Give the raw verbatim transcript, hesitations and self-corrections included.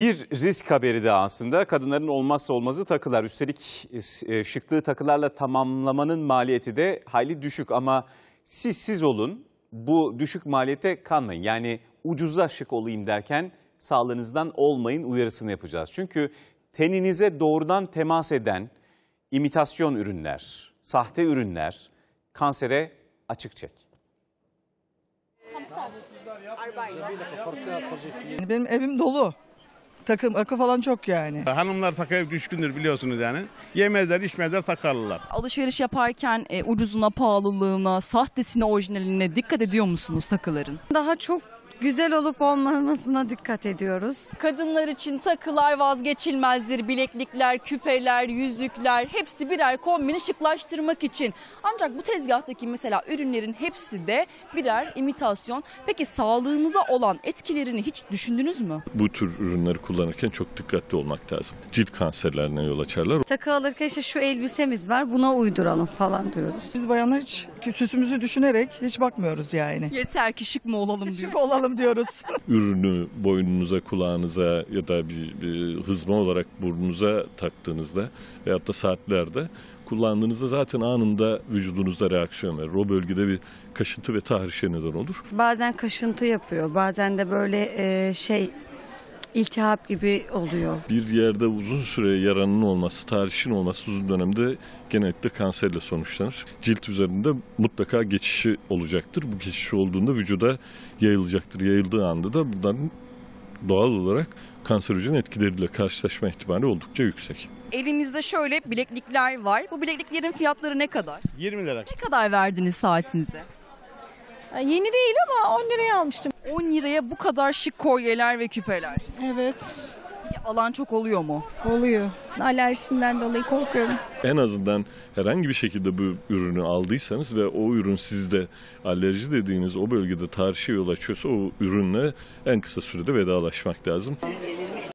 Bir risk haberi de aslında kadınların olmazsa olmazı takılar. Üstelik şıklığı takılarla tamamlamanın maliyeti de hayli düşük ama siz siz olun, bu düşük maliyete kanmayın. Yani ucuza şık olayım derken sağlığınızdan olmayın uyarısını yapacağız. Çünkü teninize doğrudan temas eden imitasyon ürünler, sahte ürünler kansere açık çek. Benim evim dolu. Takım akı falan çok yani. Hanımlar takıya düşkündür biliyorsunuz yani. Yemezler, içmezler, takarlar. Alışveriş yaparken e, ucuzuna, pahalılığına, sahtesine, orijinaline dikkat ediyor musunuz takıların? Daha çok güzel olup olmamasına dikkat ediyoruz. Kadınlar için takılar vazgeçilmezdir. Bileklikler, küpeler, yüzükler hepsi birer kombini şıklaştırmak için. Ancak bu tezgahtaki mesela ürünlerin hepsi de birer imitasyon. Peki sağlığımıza olan etkilerini hiç düşündünüz mü? Bu tür ürünleri kullanırken çok dikkatli olmak lazım. Cilt kanserlerine yol açarlar. Takı alırken işte şu elbisemiz var buna uyduralım falan diyoruz. Biz bayanlar hiç süsümüzü düşünerek hiç bakmıyoruz yani. Yeter ki şık mı olalım diyoruz. Olalım. diyoruz. Ürünü boynunuza, kulağınıza ya da bir, bir hızma olarak burnunuza taktığınızda veyahut da saatlerde kullandığınızda zaten anında vücudunuzda reaksiyon verir. O bölgede bir kaşıntı ve tahrişe neden olur. Bazen kaşıntı yapıyor, bazen de böyle e, şey iltihap gibi oluyor. Bir yerde uzun süre yaranın olması, tahrişin olması uzun dönemde genellikle kanserle sonuçlanır. Cilt üzerinde mutlaka geçişi olacaktır. Bu geçiş olduğunda vücuda yayılacaktır. Yayıldığı anda da bunların doğal olarak kanserojen etkileriyle karşılaşma ihtimali oldukça yüksek. Elimizde şöyle bileklikler var. Bu bilekliklerin fiyatları ne kadar? yirmi lira. Ne kadar verdiniz saatinize? Yeni değil ama on liraya almıştım. on liraya bu kadar şık kolyeler ve küpeler. Evet. Alan çok oluyor mu? Oluyor. Alerjisinden dolayı korkuyorum. En azından herhangi bir şekilde bu ürünü aldıysanız ve o ürün sizde alerji dediğiniz o bölgede tahrişe yol açıyorsa o ürünle en kısa sürede vedalaşmak lazım.